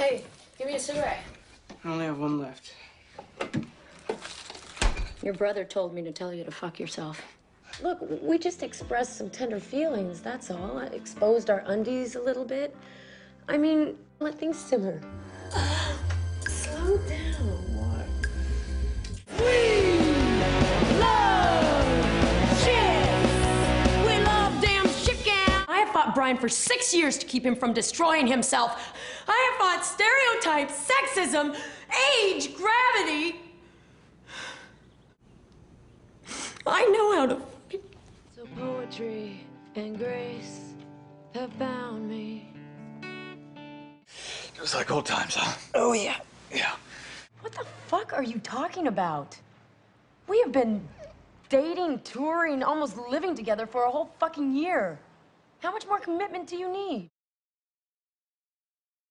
Hey, give me a cigarette. I only have one left. Your brother told me to tell you to fuck yourself. Look, we just expressed some tender feelings, that's all. I exposed our undies a little bit. I mean, let things simmer. Slow down. Brian for 6 years to keep him from destroying himself. I have fought stereotypes, sexism, age, gravity. I know how to. So poetry and grace have bound me. It was like old times, huh? Oh, yeah. Yeah. What the fuck are you talking about? We have been dating, touring, almost living together for a whole fucking year. How much more commitment do you need?